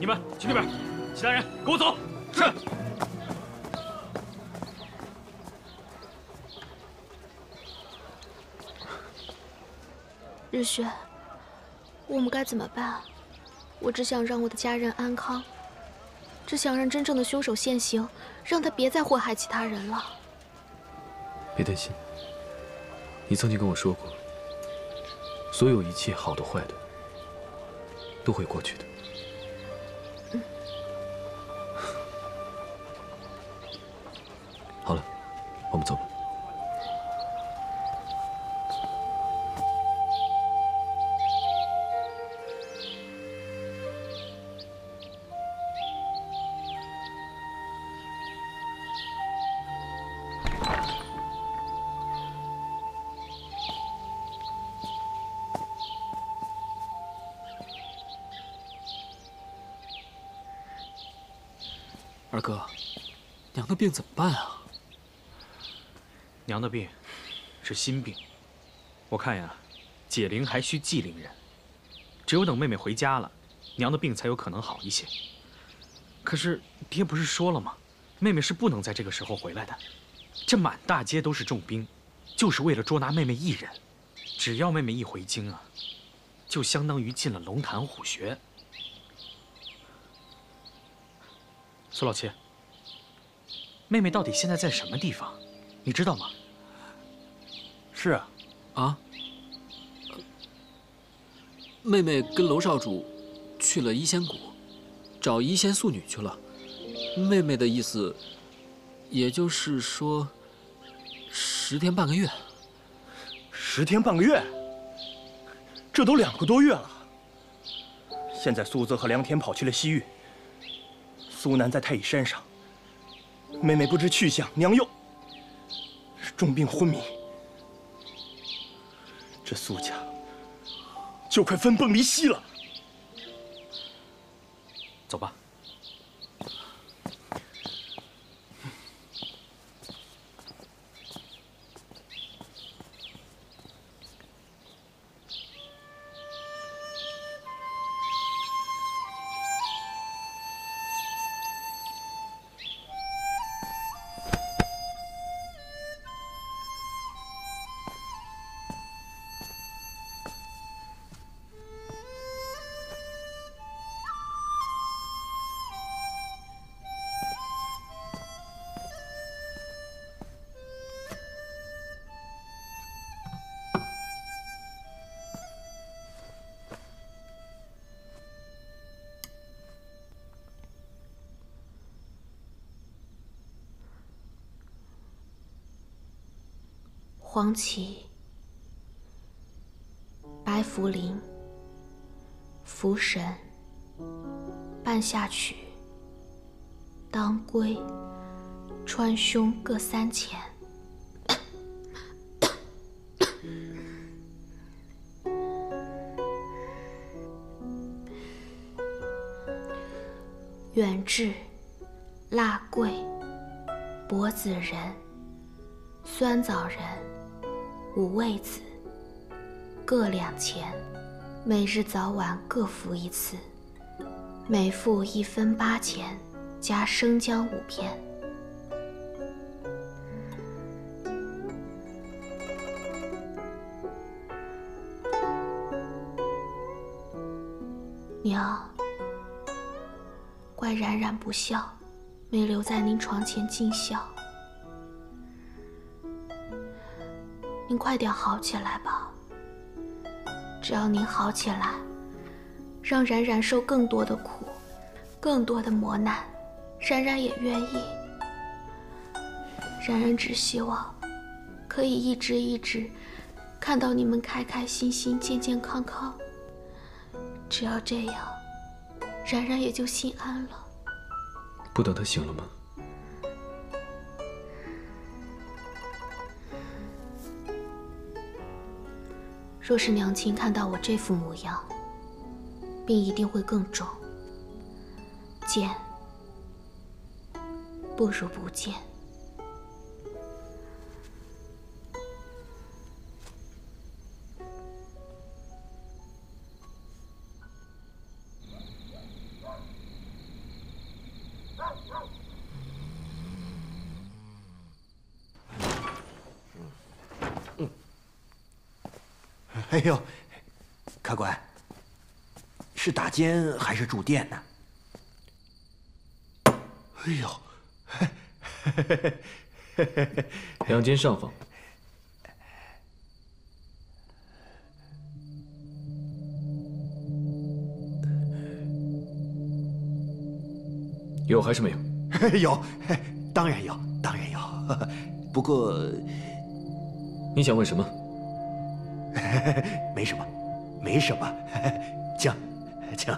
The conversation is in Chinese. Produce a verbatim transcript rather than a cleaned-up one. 你们去那边，其他人跟我走。是。 日雪，我们该怎么办啊？我只想让我的家人安康，只想让真正的凶手现形，让他别再祸害其他人了。别担心，你曾经跟我说过，所有一切好的坏的，都会过去的。嗯。好了，我们走吧。 二哥，娘的病怎么办啊？娘的病是心病，我看呀，解铃还需系铃人，只有等妹妹回家了，娘的病才有可能好一些。可是爹不是说了吗？妹妹是不能在这个时候回来的。这满大街都是重兵，就是为了捉拿妹妹一人。只要妹妹一回京啊，就相当于进了龙潭虎穴。 苏老七，妹妹到底现在在什么地方？你知道吗？是啊，啊，妹妹跟娄少主去了医仙谷，找医仙素女去了。妹妹的意思，也就是说，十天半个月。十天半个月，这都两个多月了。现在苏泽和梁天跑去了西域。 苏南在太乙山上，妹妹不知去向，娘又重病昏迷，这苏家就快分崩离析了。走吧。黄芪、白茯苓、茯神、半夏曲、当归、川芎各三钱。远志、辣桂、柏子仁、酸枣仁。 五味子各两钱，每日早晚各服一次，每服一分八钱，加生姜五片。娘，怪冉冉不孝，没留在您床前尽孝。 您快点好起来吧！只要您好起来，让冉冉受更多的苦，更多的磨难，冉冉也愿意。冉冉只希望可以一直一直看到你们开开心心、健健康康。只要这样，冉冉也就心安了。不等她醒了吗？ 若是娘亲看到我这副模样，病一定会更重。见不如不见。哎呦，客官，是打尖还是住店呢？哎呦，两间上房。 有还是没有？有，当然有，当然有。不过，你想问什么？没什么，没什么，请，请。